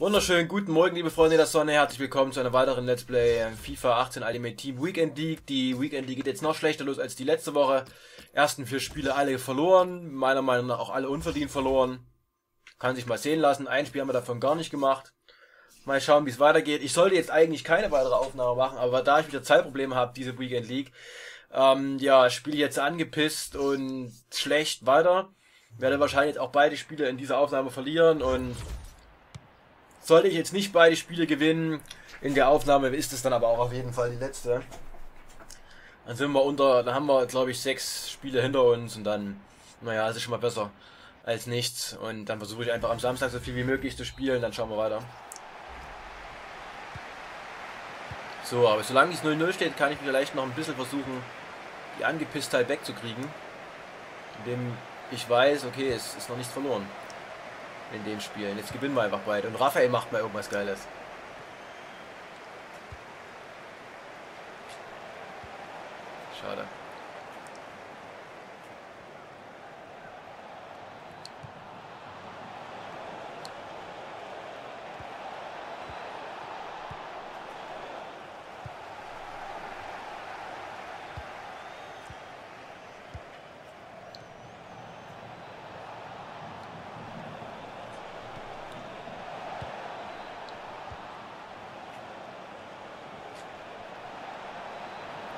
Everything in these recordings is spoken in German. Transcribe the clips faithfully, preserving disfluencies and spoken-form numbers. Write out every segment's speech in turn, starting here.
Wunderschönen guten Morgen, liebe Freunde der Sonne. Herzlich willkommen zu einer weiteren Let's Play FIFA achtzehn Ultimate Team Weekend League. Die Weekend League geht jetzt noch schlechter los als die letzte Woche. Ersten vier Spiele alle verloren. Meiner Meinung nach auch alle unverdient verloren. Kann sich mal sehen lassen. Ein Spiel haben wir davon gar nicht gemacht. Mal schauen, wie es weitergeht. Ich sollte jetzt eigentlich keine weitere Aufnahme machen, aber da ich wieder Zeitprobleme habe, diese Weekend League, ähm, ja, spiele ich jetzt angepisst und schlecht weiter. Werde wahrscheinlich jetzt auch beide Spiele in dieser Aufnahme verlieren und sollte ich jetzt nicht beide Spiele gewinnen, in der Aufnahme ist es dann aber auch auf jeden Fall die letzte. Dann sind wir unter, dann haben wir, glaube ich, sechs Spiele hinter uns und dann, naja, es ist schon mal besser als nichts. Und dann versuche ich einfach am Samstag so viel wie möglich zu spielen, dann schauen wir weiter. So, aber solange es null null steht, kann ich vielleicht noch ein bisschen versuchen, die Angepisstheit wegzukriegen. Indem ich weiß, okay, es ist noch nichts verloren. In den Spielen. Jetzt gewinnen wir einfach beide. Und Raphael macht mal irgendwas Geiles. Schade.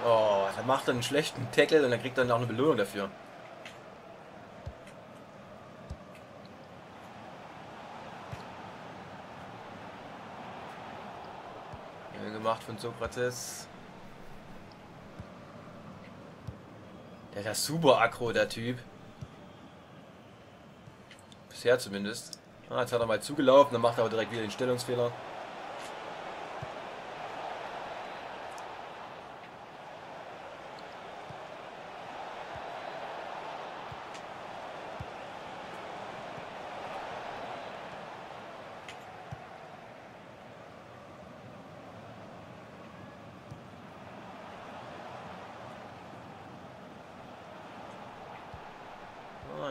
Oh, er macht dann einen schlechten Tackle und dann kriegt er dann auch eine Belohnung dafür. Schön gemacht von Sokrates. Der ist ja super aggro, der Typ. Bisher zumindest. Ah, jetzt hat er mal zugelaufen, dann macht er aber direkt wieder den Stellungsfehler.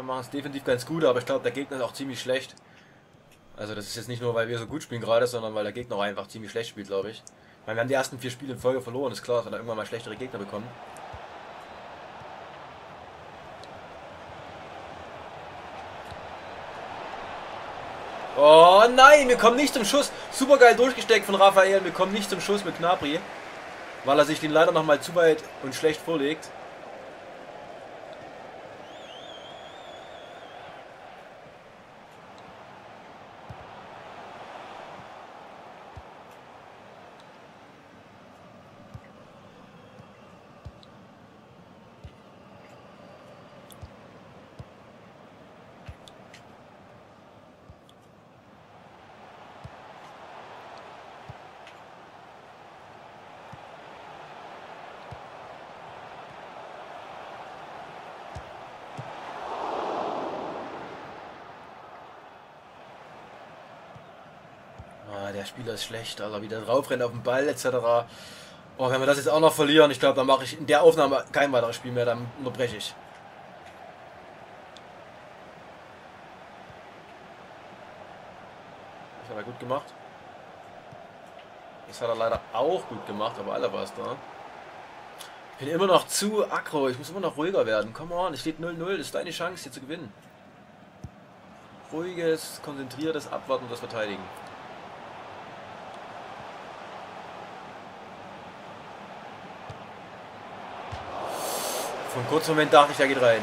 Machen es definitiv ganz gut, aber ich glaube, der Gegner ist auch ziemlich schlecht. Also das ist jetzt nicht nur, weil wir so gut spielen gerade, sondern weil der Gegner auch einfach ziemlich schlecht spielt, glaube ich. Ich meine, wir haben die ersten vier Spiele in Folge verloren, ist klar, dass wir dann irgendwann mal schlechtere Gegner bekommen. Oh nein, wir kommen nicht zum Schuss. Super geil durchgesteckt von Raphael, wir kommen nicht zum Schuss mit Gnabry, weil er sich den leider noch mal zu weit und schlecht vorlegt. Der Spieler ist schlecht, also wieder drauf rennt auf den Ball et cetera. Oh, wenn wir das jetzt auch noch verlieren, ich glaube, dann mache ich in der Aufnahme kein weiteres Spiel mehr, dann unterbreche ich. Das hat er gut gemacht. Das hat er leider auch gut gemacht, aber Alaba ist da. Ich bin immer noch zu aggro, ich muss immer noch ruhiger werden. Come on, es steht null null, das ist deine Chance hier zu gewinnen. Ruhiges, konzentriertes Abwarten und das Verteidigen. Für einen kurzen Moment dachte ich, der geht rein.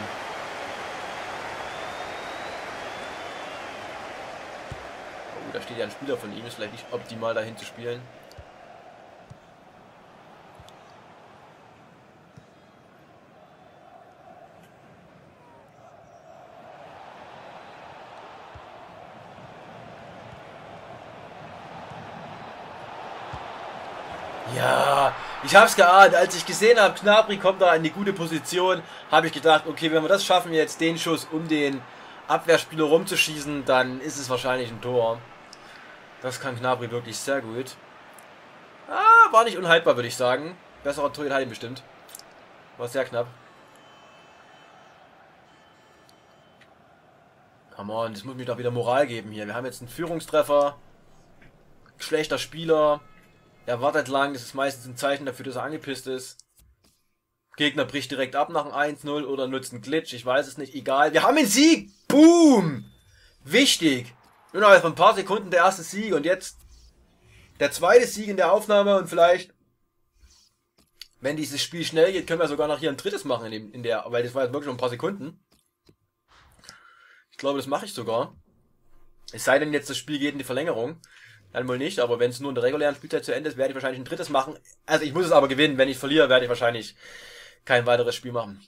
Oh, da steht ja ein Spieler von ihm. Ist vielleicht nicht optimal, dahin zu spielen. Ja, ich hab's geahnt. Als ich gesehen habe, Gnabry kommt da in die gute Position, habe ich gedacht, okay, wenn wir das schaffen, jetzt den Schuss um den Abwehrspieler rumzuschießen, dann ist es wahrscheinlich ein Tor. Das kann Gnabry wirklich sehr gut. Ah, war nicht unhaltbar, würde ich sagen. Besserer Torhüter hat ihn bestimmt. War sehr knapp. Come on, das muss mir doch wieder Moral geben hier. Wir haben jetzt einen Führungstreffer. schlechter Spieler, er wartet lang, das ist meistens ein Zeichen dafür, dass er angepisst ist. Gegner bricht direkt ab nach einem eins null oder nutzt einen Glitch, ich weiß es nicht, egal. Wir haben einen Sieg! Boom! Wichtig! Innerhalb von ein paar Sekunden der erste Sieg und jetzt der zweite Sieg in der Aufnahme und vielleicht, wenn dieses Spiel schnell geht, können wir sogar noch hier ein drittes machen, in dem, in der, weil das war jetzt wirklich nur ein paar Sekunden. Ich glaube, das mache ich sogar. Es sei denn, jetzt das Spiel geht in die Verlängerung. Dann wohl nicht, aber wenn es nur in der regulären Spielzeit zu Ende ist, werde ich wahrscheinlich ein drittes machen. Also ich muss es aber gewinnen, wenn ich verliere, werde ich wahrscheinlich kein weiteres Spiel machen.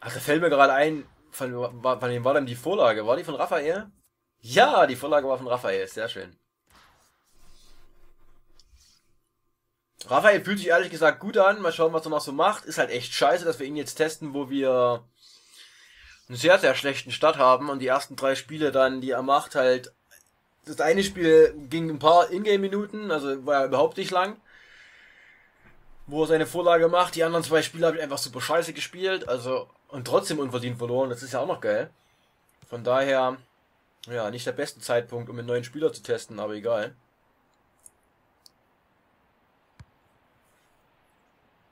Ach, da fällt mir gerade ein, von, von wem war denn die Vorlage? War die von Raphael? Ja, die Vorlage war von Raphael, sehr schön. Raphael fühlt sich ehrlich gesagt gut an, mal schauen, was er noch so macht. Ist halt echt scheiße, dass wir ihn jetzt testen, wo wir einen sehr, sehr schlechten Start haben und die ersten drei Spiele dann, die er macht, halt, das eine Spiel ging ein paar Ingame-Minuten, also war ja überhaupt nicht lang, wo er seine Vorlage macht. Die anderen zwei Spiele habe ich einfach super scheiße gespielt, also, und trotzdem unverdient verloren, das ist ja auch noch geil. Von daher, ja, nicht der beste Zeitpunkt, um einen neuen Spieler zu testen, aber egal.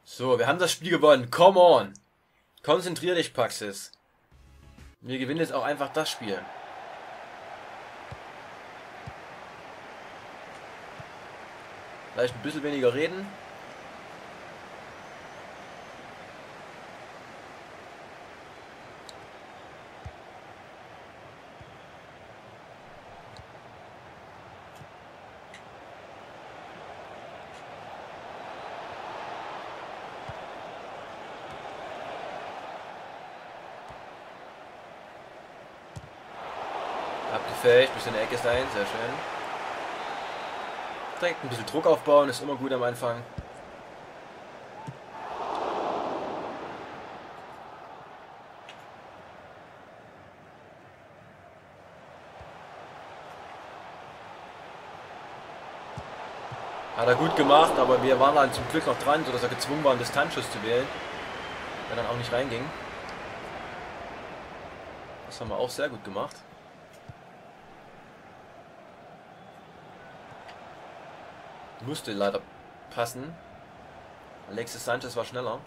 So, wir haben das Spiel gewonnen, come on! Konzentrier dich, Paxis. Wir gewinnen jetzt auch einfach das Spiel. Vielleicht ein bisschen weniger reden. Abgefälscht, bis in der Ecke sein, sehr schön. Direkt ein bisschen Druck aufbauen, ist immer gut am Anfang. Hat er gut gemacht, aber wir waren dann zum Glück noch dran, sodass er gezwungen war, einen Distanzschuss zu wählen. Der dann auch nicht reinging. Das haben wir auch sehr gut gemacht. Musste leider passen. Alexis Sanchez war schneller.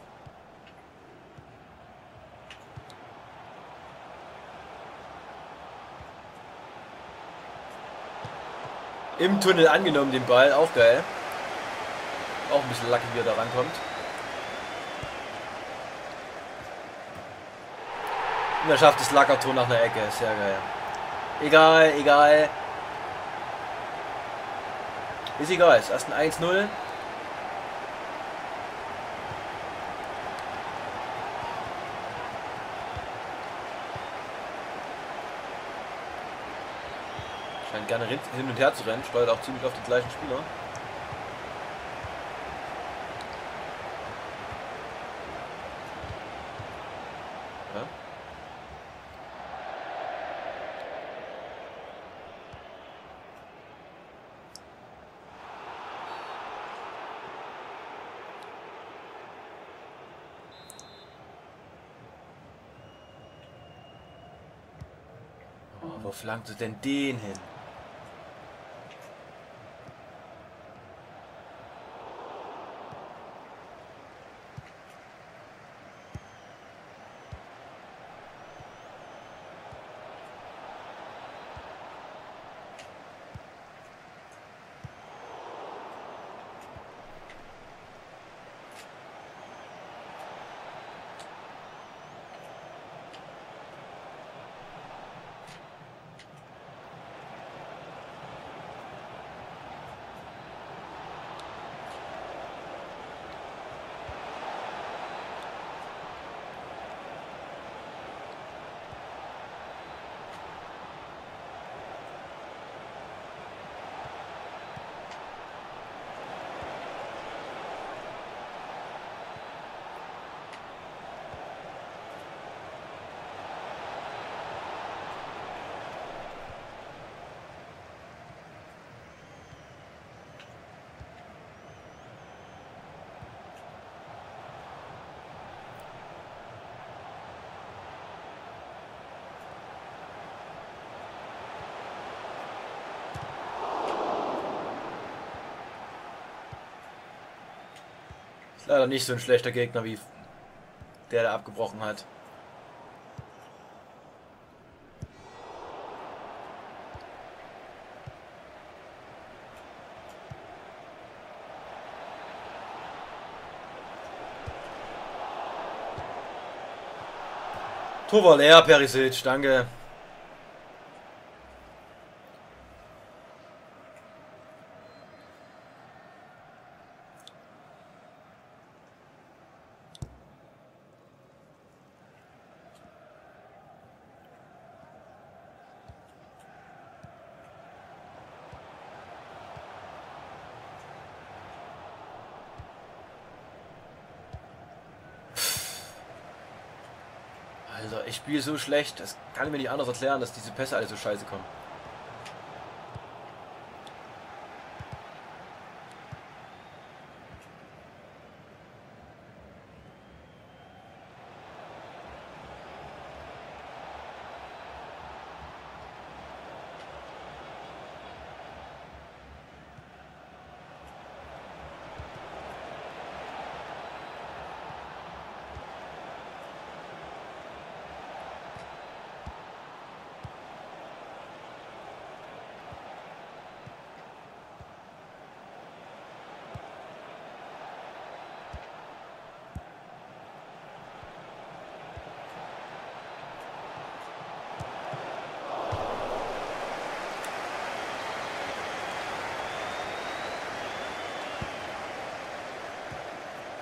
Im Tunnel angenommen den Ball, auch geil. Auch ein bisschen lucky, wie er da rankommt. Und er schafft das Lackertor nach einer Ecke, sehr geil. Egal, egal. Ist egal, ist erst ein eins null. Scheint gerne hin und her zu rennen, steuert auch ziemlich auf die gleichen Spieler. Wo flankte denn den hin? Leider nicht so ein schlechter Gegner, wie der da abgebrochen hat. Tor leer, Perisic, danke. Also ich spiele so schlecht, das kann ich mir nicht anders erklären, dass diese Pässe alle so scheiße kommen.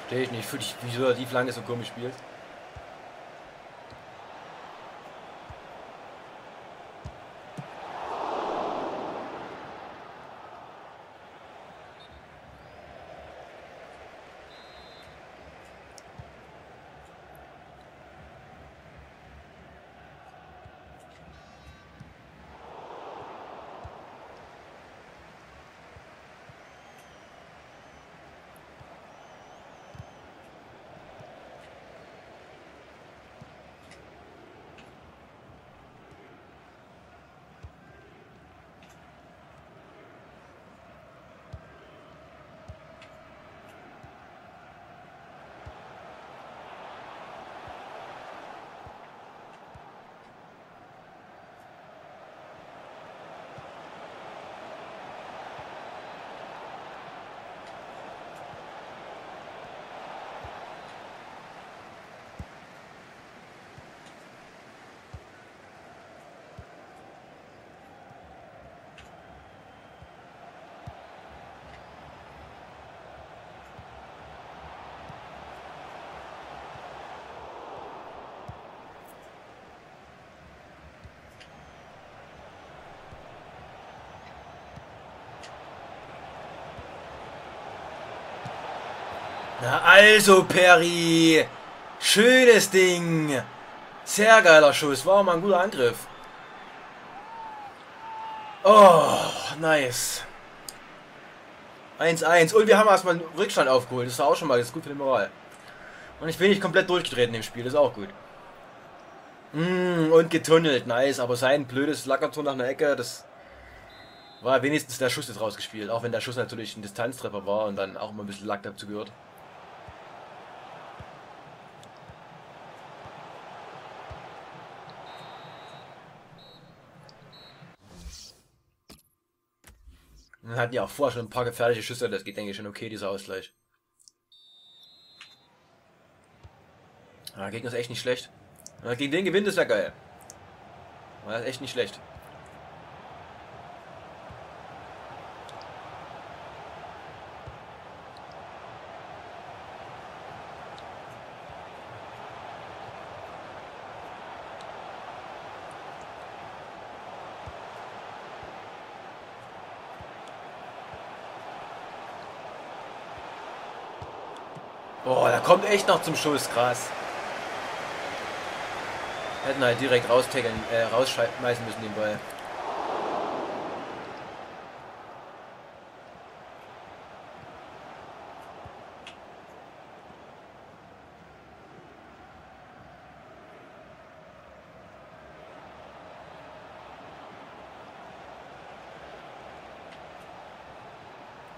Verstehe ich nicht, ich, wieso er die Flanke so komisch spielt. Na also, Peri. Schönes Ding. Sehr geiler Schuss. War auch mal ein guter Angriff. Oh, nice. eins eins. Und wir haben erstmal einen Rückstand aufgeholt. Das war auch schon mal. Das ist gut für den Moral. Und ich bin nicht komplett durchgedreht in dem Spiel. Das ist auch gut. Mm, und getunnelt. Nice. Aber sein blödes Lackertor nach einer Ecke, das war wenigstens der Schuss jetzt rausgespielt. Auch wenn der Schuss natürlich ein Distanztreffer war und dann auch immer ein bisschen Lack dazu gehört. Wir hatten ja auch vorher schon ein paar gefährliche Schüsse, das geht denke ich schon okay, dieser Ausgleich. Ja, der Gegner ist echt nicht schlecht. Ja, gegen den gewinnt ist ja geil. Ja, das ist echt nicht schlecht. Boah, da kommt echt noch zum Schuss, krass. Hätten halt direkt raustegeln, äh, rausschmeißen müssen den Ball.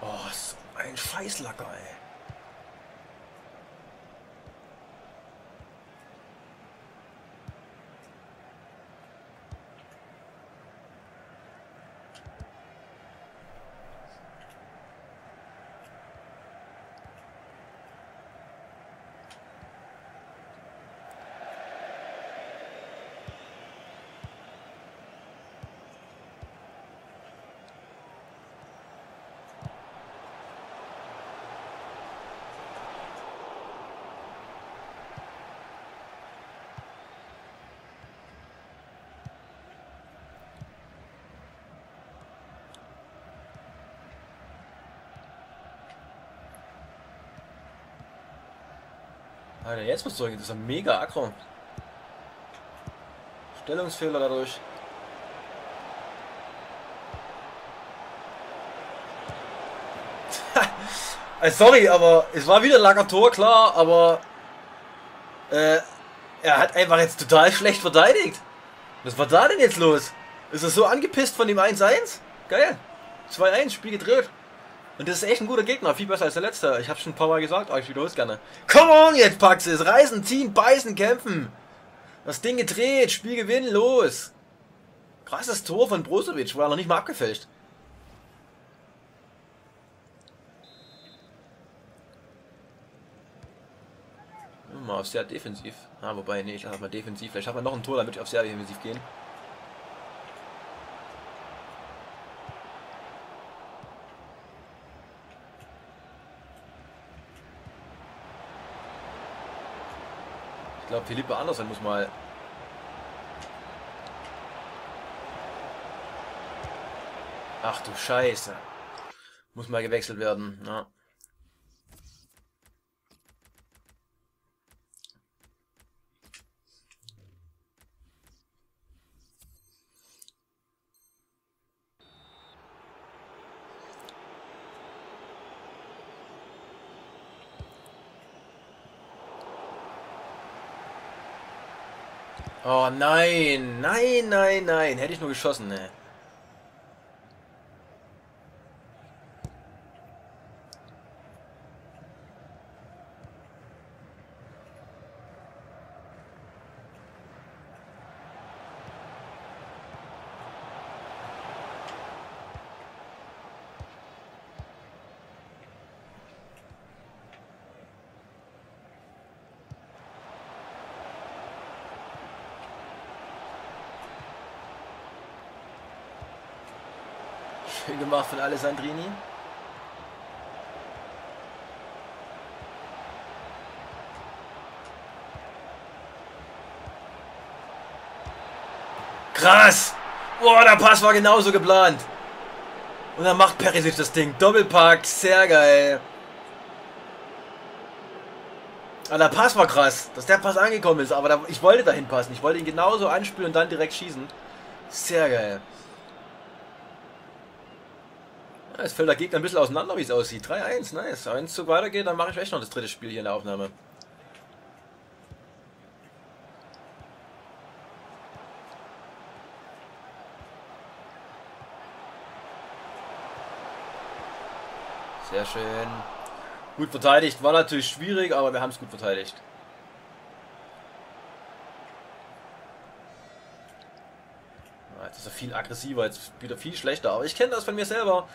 Oh, so ein Scheißlacker, ey. Alter, jetzt muss durchgehen. Das ist ein mega Aggro. Stellungsfehler dadurch. Sorry, aber es war wieder ein langer Tor, klar, aber äh, er hat einfach jetzt total schlecht verteidigt. Was war da denn jetzt los? Ist er so angepisst von dem eins eins? Geil. zwei eins, Spiel gedreht. Und das ist echt ein guter Gegner, viel besser als der letzte. Ich habe schon ein paar Mal gesagt, oh, ich wiederhole es gerne. Come on jetzt, Paxis. Reißen, ziehen, beißen, kämpfen. Das Ding gedreht, Spiel gewinnen, los. Krasses Tor von Brozovic, war noch nicht mal abgefälscht. Auf sehr defensiv. Ah, wobei, nee, ich lasse mal defensiv. Vielleicht haben wir noch ein Tor, damit ich auf sehr defensiv gehen. Ich glaube, Philippe Andersen muss mal. Ach du Scheiße. Muss mal gewechselt werden. Ja. Oh nein, nein, nein, nein, hätte ich nur geschossen, ne? Schön gemacht von Alessandrini. Krass! Boah, der Pass war genauso geplant. Und dann macht Perisic das Ding. Doppelpack, sehr geil. Aber der Pass war krass, dass der Pass angekommen ist. Aber da, ich wollte dahin passen. Ich wollte ihn genauso anspielen und dann direkt schießen. Sehr geil. Es fällt der Gegner ein bisschen auseinander, wie es aussieht. drei eins, nice. Wenn es so weitergeht, dann mache ich echt noch das dritte Spiel hier in der Aufnahme. Sehr schön. Gut verteidigt. War natürlich schwierig, aber wir haben es gut verteidigt. Das ist viel aggressiver, jetzt wieder viel schlechter. Aber ich kenne das von mir selber.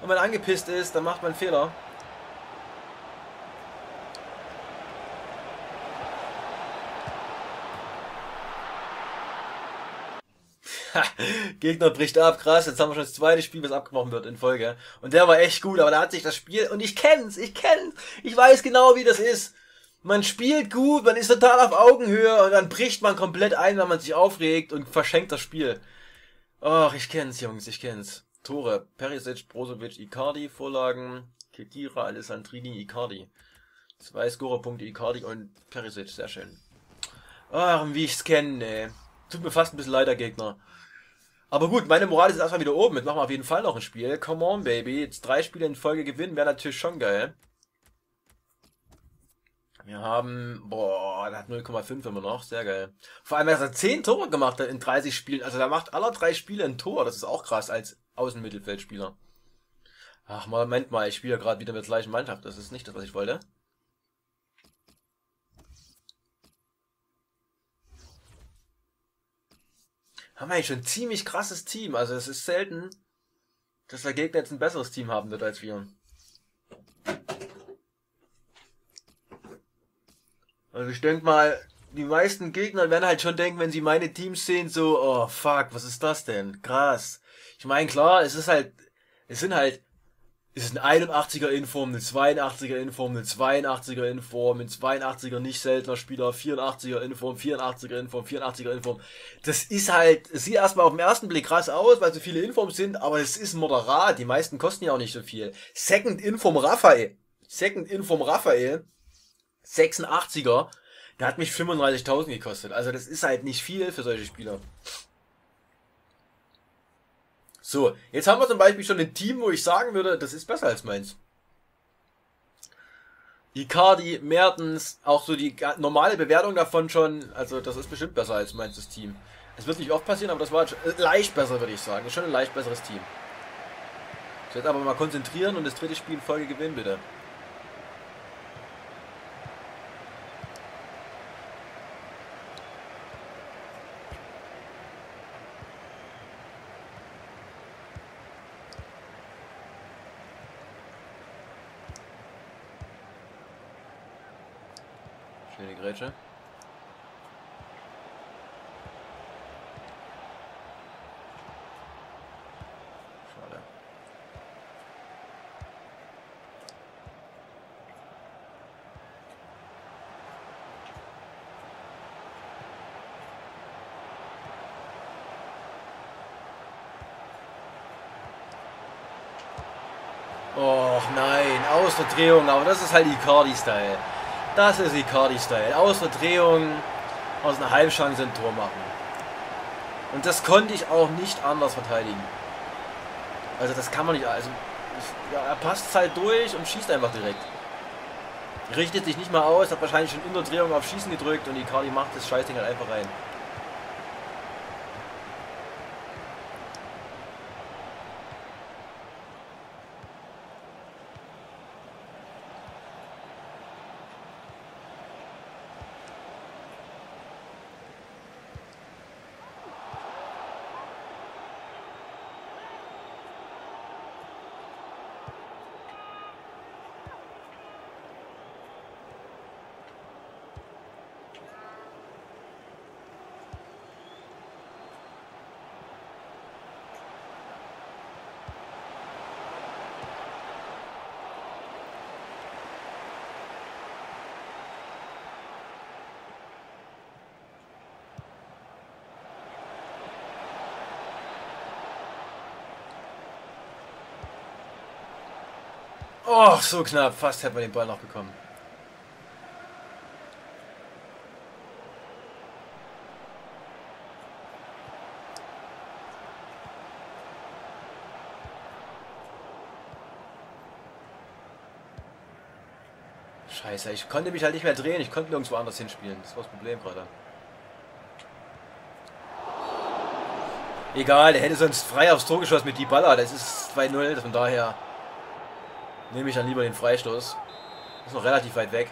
Wenn man angepisst ist, dann macht man einen Fehler. Gegner bricht ab, krass. Jetzt haben wir schon das zweite Spiel, was abgebrochen wird in Folge. Und der war echt gut, aber da hat sich das Spiel... Und ich kenn's, ich kenn's. Ich weiß genau, wie das ist. Man spielt gut, man ist total auf Augenhöhe und dann bricht man komplett ein, wenn man sich aufregt und verschenkt das Spiel. Ach, ich kenn's, Jungs, ich kenn's. Tore, Perisic, Brozovic, Icardi, Vorlagen, Kedira, Alessandrini, Icardi. Zwei Scorerpunkte, Icardi und Perisic, sehr schön. Ach, wie ich's kenne, ey. Tut mir fast ein bisschen leid, der Gegner. Aber gut, meine Moral ist erstmal wieder oben. Jetzt machen wir auf jeden Fall noch ein Spiel. Come on, Baby. Jetzt drei Spiele in Folge gewinnen, wäre natürlich schon geil. Wir haben, boah, der hat null Komma fünf immer noch, sehr geil. Vor allem, er hat zehn Tore gemacht in dreißig Spielen. Also, da macht alle drei Spiele ein Tor. Das ist auch krass als Außenmittelfeldspieler. Ach, Moment mal, ich spiele ja gerade wieder mit der gleichen Mannschaft. Das ist nicht das, was ich wollte. Haben wir eigentlich schon ein ziemlich krasses Team. Also, es ist selten, dass der Gegner jetzt ein besseres Team haben wird als wir. Also ich denke mal, die meisten Gegner werden halt schon denken, wenn sie meine Teams sehen, so, oh fuck, was ist das denn? Krass. Ich meine, klar, es ist halt, es sind halt, es ist ein einundachtziger Inform, eine zweiundachtziger Inform, eine zweiundachtziger Inform, ein zweiundachtziger nicht seltener Spieler, vierundachtziger Inform, vierundachtziger Inform, vierundachtziger Inform. Das ist halt, es sieht erstmal auf den ersten Blick krass aus, weil so viele Informs sind, aber es ist moderat, die meisten kosten ja auch nicht so viel. Second Inform Raphael, Second Inform Raphael. sechsundachtziger, der hat mich fünfunddreißigtausend gekostet. Also das ist halt nicht viel für solche Spieler. So, jetzt haben wir zum Beispiel schon ein Team, wo ich sagen würde, das ist besser als meins. Icardi, Mertens, auch so die normale Bewertung davon schon, also das ist bestimmt besser als meins, das Team. Es wird nicht oft passieren, aber das war leicht besser, würde ich sagen. Das ist schon ein leicht besseres Team. So, jetzt aber mal konzentrieren und das dritte Spiel in Folge gewinnen, bitte. Schnelle Grätsche. Schade. Och nein, Außerdrehung, aber das ist halt Icardi-Style. Das ist Icardi-Style. Aus einer Drehung, aus einer Halbchance ein Tor machen. Und das konnte ich auch nicht anders verteidigen. Also das kann man nicht. Also ich, ja, er passt halt durch und schießt einfach direkt. Richtet sich nicht mal aus, hat wahrscheinlich schon in der Drehung auf Schießen gedrückt und Icardi macht das Scheißding halt einfach rein. Oh, so knapp. Fast hätten wir den Ball noch bekommen. Scheiße, ich konnte mich halt nicht mehr drehen. Ich konnte nirgendwo anders hinspielen. Das war das Problem gerade. Egal, der hätte sonst frei aufs Tor geschossen mit die Baller. Das ist zwei null, von daher... nehme ich dann lieber den Freistoß. Ist noch relativ weit weg.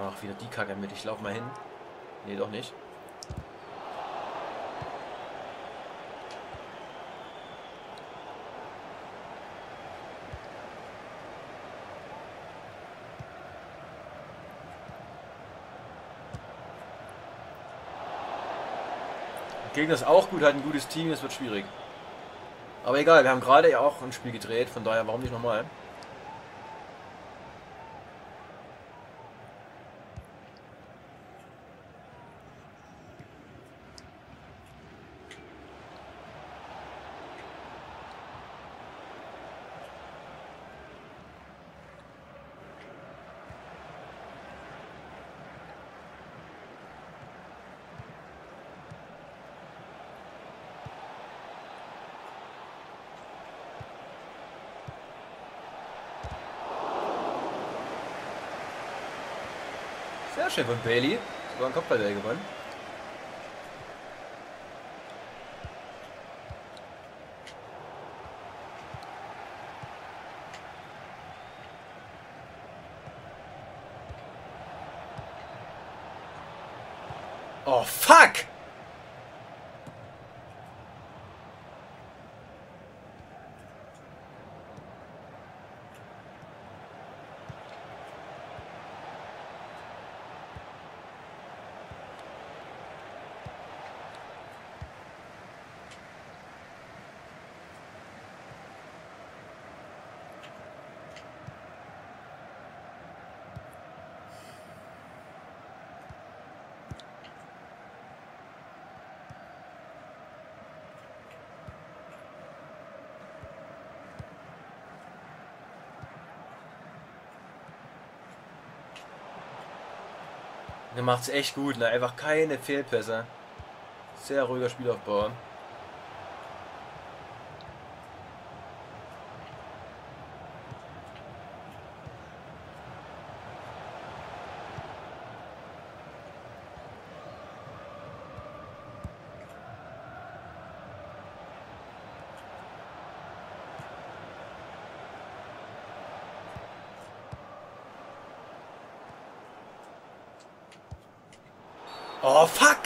Ach, wieder die Kacke mit. Ich laufe mal hin. Nee, doch nicht. Der Gegner ist auch gut, hat ein gutes Team. Das wird schwierig. Aber egal, wir haben gerade ja auch ein Spiel gedreht. Von daher, warum nicht nochmal? Sehr schön von Bailey. Sogar einen Kopfball gewonnen. Oh, fuck! Der macht es echt gut, ne? Einfach keine Fehlpässe. Sehr ruhiger Spielaufbau. Oh, fuck!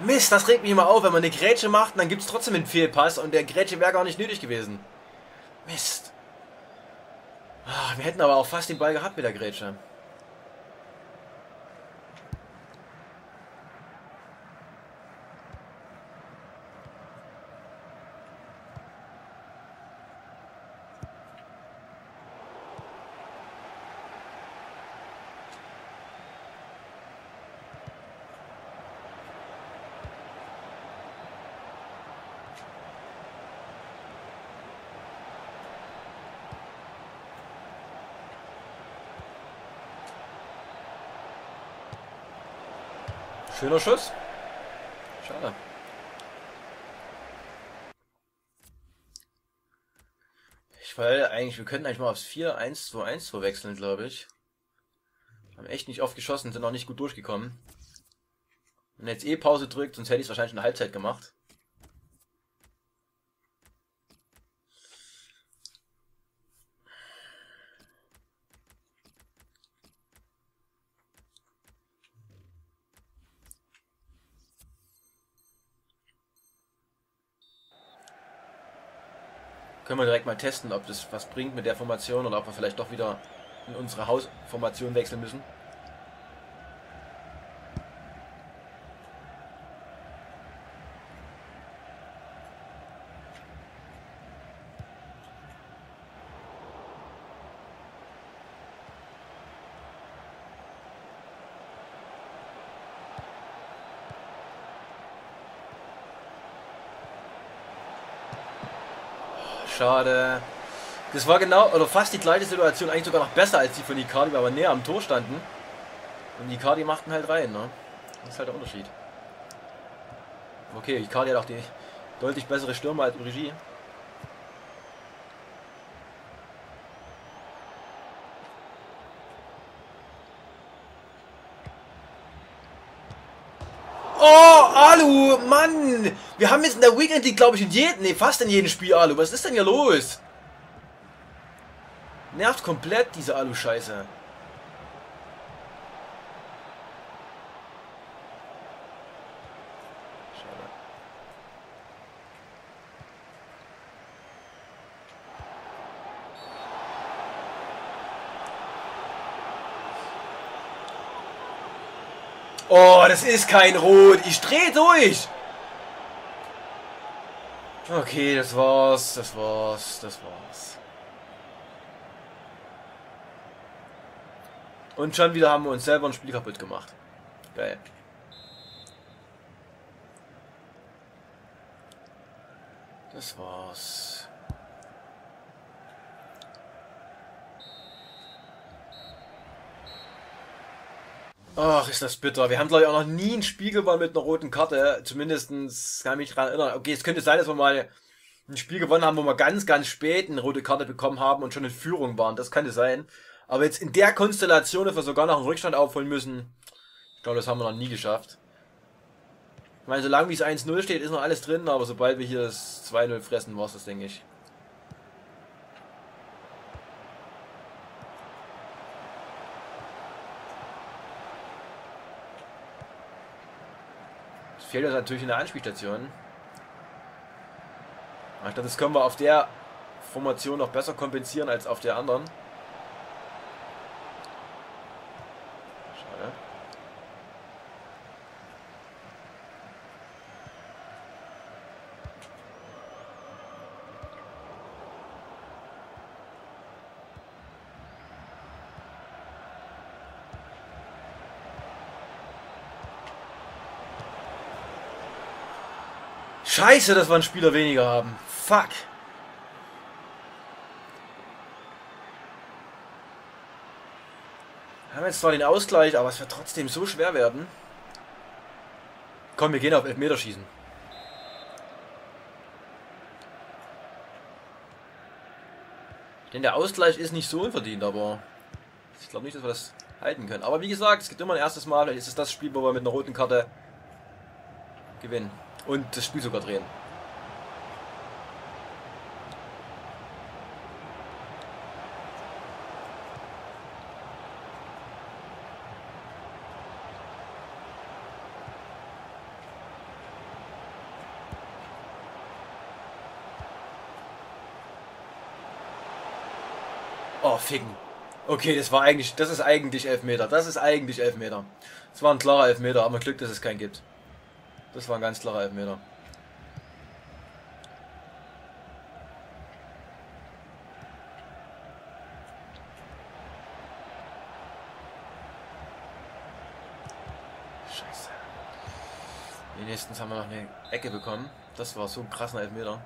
Mist, das regt mich immer auf, wenn man eine Grätsche macht und dann gibt es trotzdem einen Fehlpass und der Grätsche wäre gar nicht nötig gewesen. Mist. Ach, wir hätten aber auch fast den Ball gehabt mit der Grätsche. Schöner Schuss. Schade. Ich wollte eigentlich, wir könnten eigentlich mal aufs vier eins zwei eins zwei wechseln, glaube ich. Haben echt nicht oft geschossen, sind auch nicht gut durchgekommen. Wenn jetzt eh Pause drückt, sonst hätte ich es wahrscheinlich in der Halbzeit gemacht. Können wir direkt mal testen, ob das was bringt mit der Formation oder ob wir vielleicht doch wieder in unsere Hausformation wechseln müssen. Schade. Das war genau, oder fast die gleiche Situation, eigentlich sogar noch besser als die von Icardi, weil wir näher am Tor standen. Und Icardi machten halt rein, ne? Das ist halt der Unterschied. Okay, Icardi hat auch die deutlich bessere Stürmer als Regie. Mann, wir haben jetzt in der Weekend League, glaube ich, in jedem, nee, fast in jedem Spiel Alu. Was ist denn hier los? Nervt komplett diese Alu-Scheiße. Oh, das ist kein Rot. Ich drehe durch. Okay, das war's, das war's, das war's. Und schon wieder haben wir uns selber ein Spiel kaputt gemacht. Geil. Das war's. Ach, ist das bitter. Wir haben, glaube ich, auch noch nie ein Spiel gewonnen mit einer roten Karte. Zumindest kann ich mich daran erinnern. Okay, es könnte sein, dass wir mal ein Spiel gewonnen haben, wo wir ganz, ganz spät eine rote Karte bekommen haben und schon in Führung waren. Das könnte sein. Aber jetzt in der Konstellation, dass wir sogar noch einen Rückstand aufholen müssen, ich glaube, das haben wir noch nie geschafft. Ich meine, solange wie es eins null steht, ist noch alles drin. Aber sobald wir hier das zwei null fressen, war es das, denke ich. Fehlt uns natürlich in der Anspielstation. Ich dachte, das können wir auf der Formation noch besser kompensieren als auf der anderen. Schade. Scheiße, dass wir einen Spieler weniger haben. Fuck. Wir haben jetzt zwar den Ausgleich, aber es wird trotzdem so schwer werden. Komm, wir gehen auf Elfmeterschießen. Denn der Ausgleich ist nicht so unverdient, aber ich glaube nicht, dass wir das halten können. Aber wie gesagt, es gibt immer ein erstes Mal, vielleicht ist es das Spiel, wo wir mit einer roten Karte gewinnen und das Spiel sogar drehen. Oh, ficken. Okay, das war eigentlich, das ist eigentlich Elfmeter. Das ist eigentlich Elfmeter. Das war ein klarer Elfmeter, aber Glück, dass es keinen gibt. Das war ein ganz klarer Elfmeter. Scheiße. Wenigstens haben wir noch eine Ecke bekommen. Das war so ein krasser Elfmeter.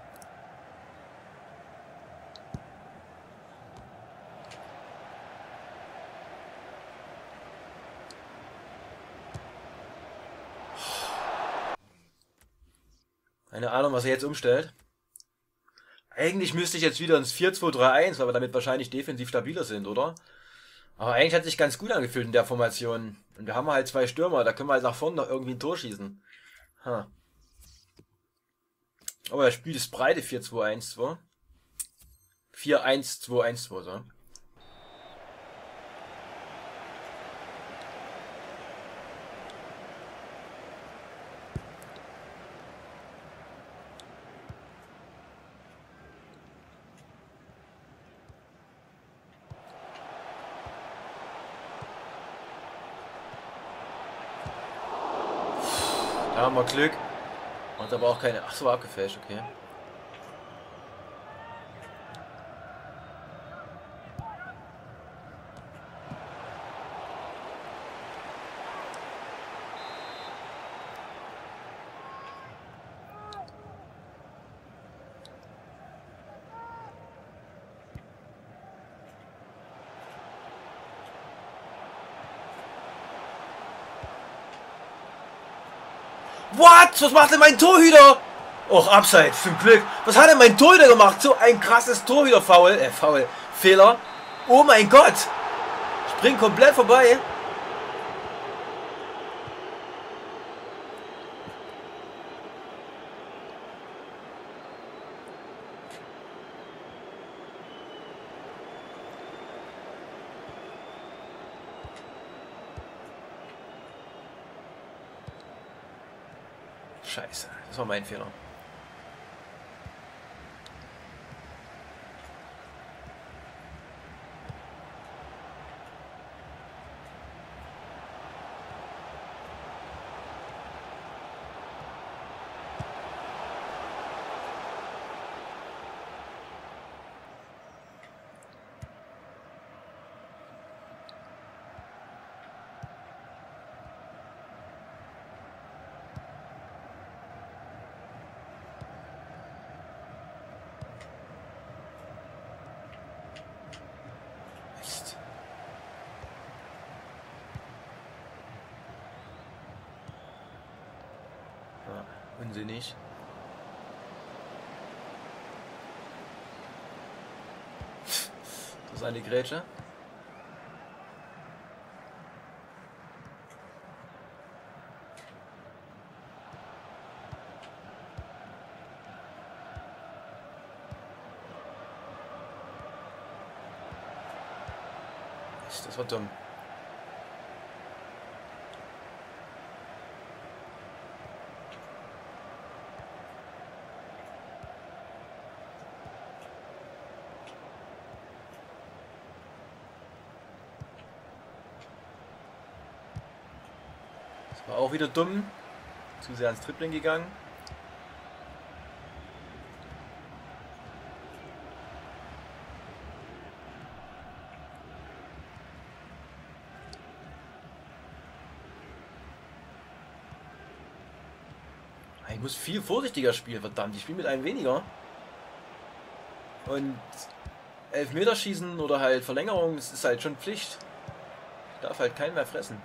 Keine Ahnung, was er jetzt umstellt. Eigentlich müsste ich jetzt wieder ins vier zwei drei eins, weil wir damit wahrscheinlich defensiv stabiler sind, oder? Aber eigentlich hat sich ganz gut angefühlt in der Formation. Und wir haben halt zwei Stürmer, da können wir halt nach vorne noch irgendwie ein Tor schießen. Ha. Aber er spielt das breite vier zwei eins zwei. vier eins zwei eins zwei, so. Da haben wir Glück. Und aber auch keine... Ach so, war abgefälscht, okay. What? Was macht denn mein Torhüter? Och, abseits, zum Glück. Was hat denn mein Torhüter gemacht? So ein krasses Torhüter-Foul. Äh, Foul. Fehler. Oh mein Gott. Springt komplett vorbei. Scheiße, das war mein Fehler. Unsinnig. Das ist eine Grätsche. Das war dumm. War auch wieder dumm. Zu sehr ans Dribbling gegangen. Ich muss viel vorsichtiger spielen, verdammt. Ich spiele mit einem weniger. Und Elfmeterschießen oder halt Verlängerung, das ist halt schon Pflicht. Darf halt keinen mehr fressen.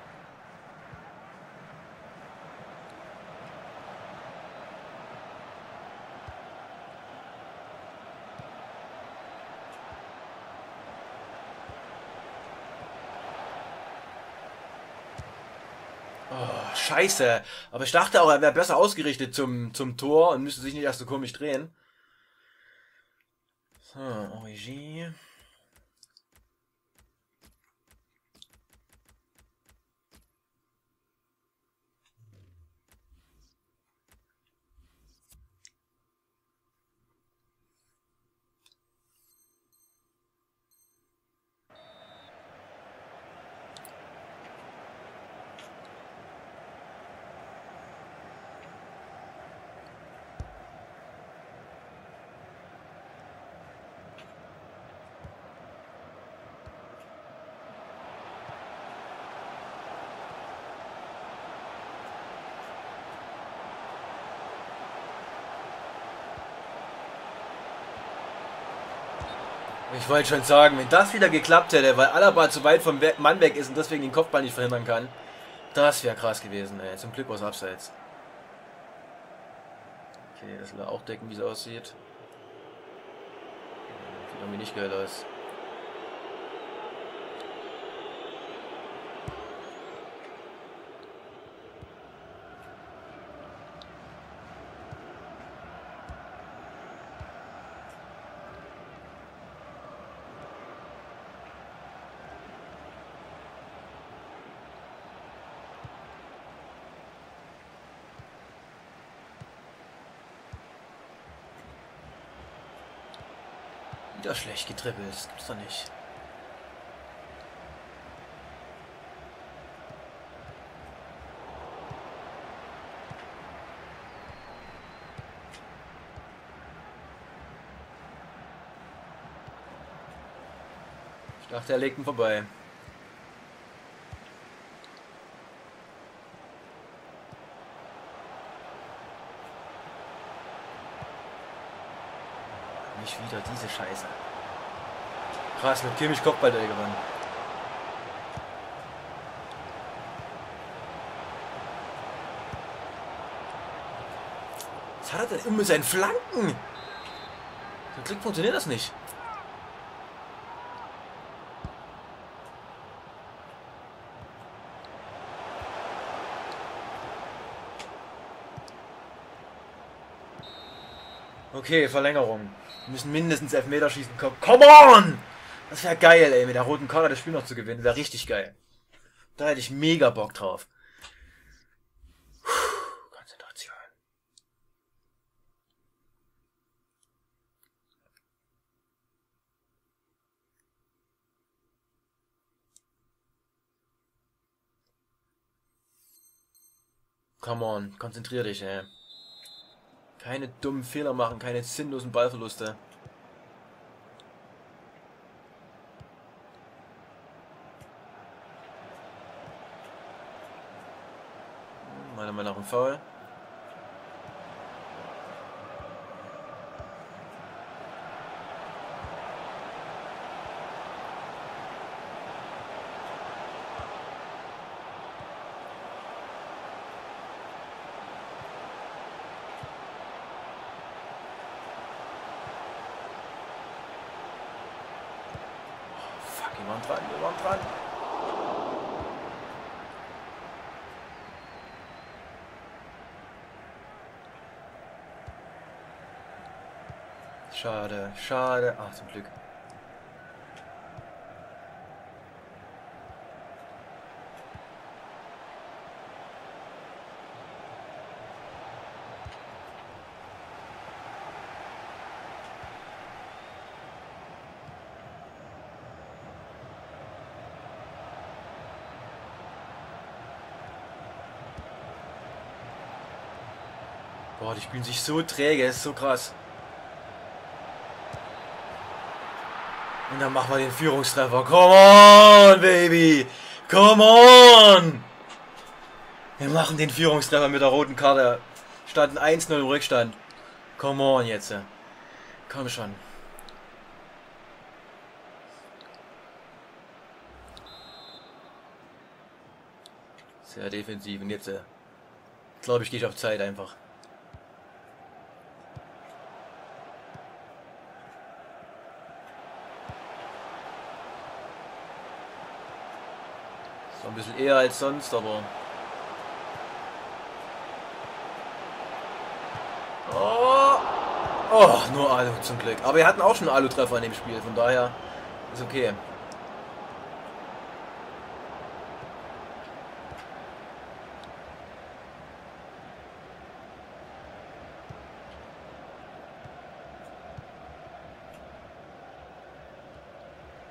Scheiße, aber ich dachte auch, er wäre besser ausgerichtet zum, zum Tor und müsste sich nicht erst so komisch drehen. So, Origi. Ich wollte schon sagen, wenn das wieder geklappt hätte, weil Alaba zu weit vom Mann weg ist und deswegen den Kopfball nicht verhindern kann, das wäre krass gewesen, ey. Zum Glück war es abseits. Okay, das will er auch decken, wie es aussieht. Sieht irgendwie nicht geil aus. Wieder schlecht getrippelt, das gibt's doch nicht. Ich dachte, er legt ihn vorbei. Wieder diese Scheiße. Krass, mit Kimmich Kopfball der gewonnen. Was hat er denn immer mit seinen Flanken? Zum Glück funktioniert das nicht. Okay, Verlängerung. Wir müssen mindestens Elfmeter schießen. Komm, come on! Das wäre geil, ey, mit der roten Karte das Spiel noch zu gewinnen. Wäre richtig geil. Da hätte ich mega Bock drauf. Puh, Konzentration. Come on, konzentrier dich, ey. Keine dummen Fehler machen, keine sinnlosen Ballverluste. Meiner Meinung nach ein Foul. Wir waren dran, wir waren dran. Schade, schade. Ach, zum Glück. Boah, die spielen sich so träge, ist so krass. Und dann machen wir den Führungstreffer. Come on, Baby! Come on! Wir machen den Führungstreffer mit der roten Karte. Standen eins null im Rückstand. Come on jetzt. Komm schon. Sehr defensiv. Und jetzt, äh, glaube ich, gehe ich auf Zeit einfach. So ein bisschen eher als sonst, aber... Oh, oh, nur Alu zum Glück. Aber wir hatten auch schon Alu-Treffer in dem Spiel, von daher ist okay.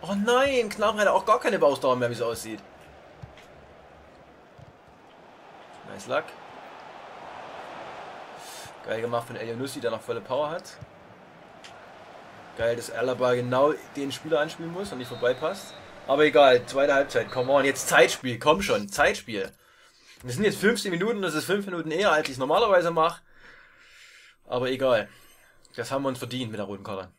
Oh nein, Knaben hat auch gar keine Baustauer mehr, wie es aussieht. Nice Luck. Geil gemacht von Elionussi, der noch volle Power hat. Geil, dass Alaba genau den Spieler anspielen muss und nicht vorbeipasst. Aber egal, zweite Halbzeit, come on, jetzt Zeitspiel, komm schon, Zeitspiel. Wir sind jetzt fünfzehn Minuten, das ist fünf Minuten eher, als ich es normalerweise mache. Aber egal, das haben wir uns verdient mit der roten Karte.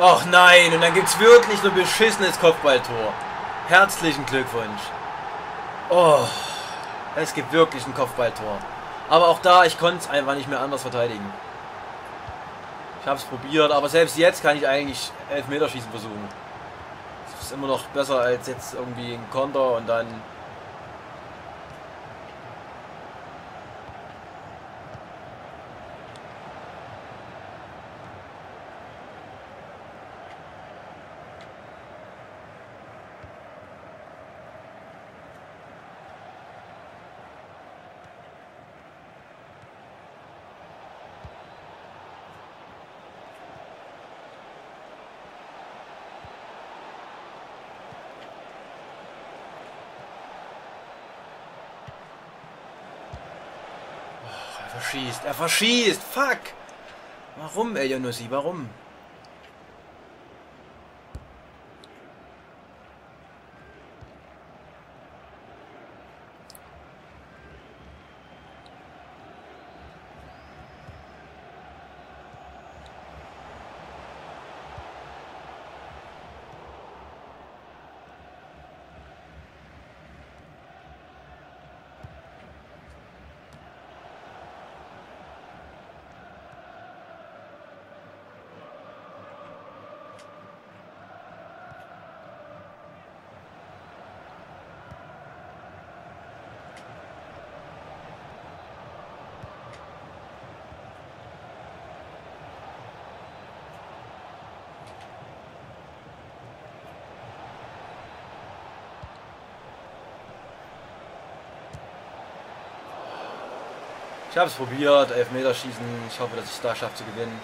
Och nein, und dann gibt's wirklich so ein beschissenes Kopfballtor. Herzlichen Glückwunsch. Oh, es gibt wirklich ein Kopfballtor. Aber auch da, ich konnte es einfach nicht mehr anders verteidigen. Ich habe es probiert, aber selbst jetzt kann ich eigentlich Elfmeterschießen versuchen. Das ist immer noch besser als jetzt irgendwie ein Konter und dann... Er verschießt, er verschießt, fuck! Warum, Elionussi, warum? Ich habe es probiert, Elfmeterschießen. Ich hoffe, dass ich es da schaffe zu gewinnen.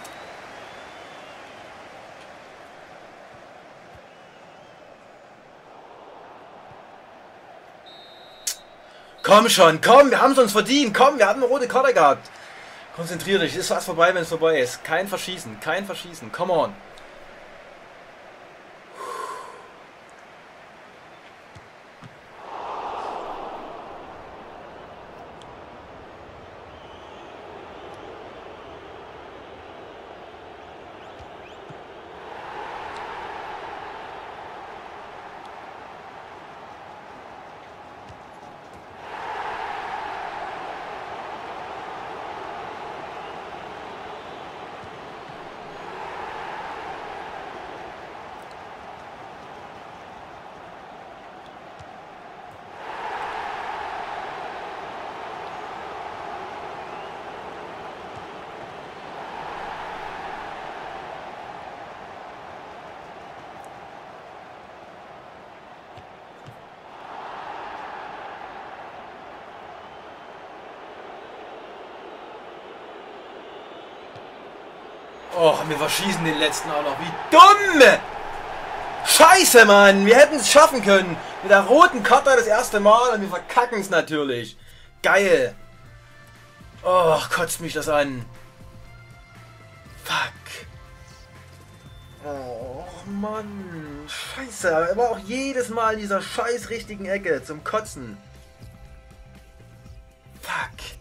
Komm schon, komm, wir haben es uns verdient. Komm, wir hatten eine rote Karte gehabt. Konzentrier dich, ist fast vorbei, wenn es vorbei ist. Kein Verschießen, kein Verschießen. Come on. Oh, wir verschießen den letzten auch noch. Wie dumm! Scheiße, Mann! Wir hätten es schaffen können. Mit der roten Karte das erste Mal und wir verkacken es natürlich. Geil. Oh, kotzt mich das an. Fuck. Oh, Mann. Scheiße. Aber immer auch jedes Mal in dieser scheiß richtigen Ecke zum Kotzen. Fuck.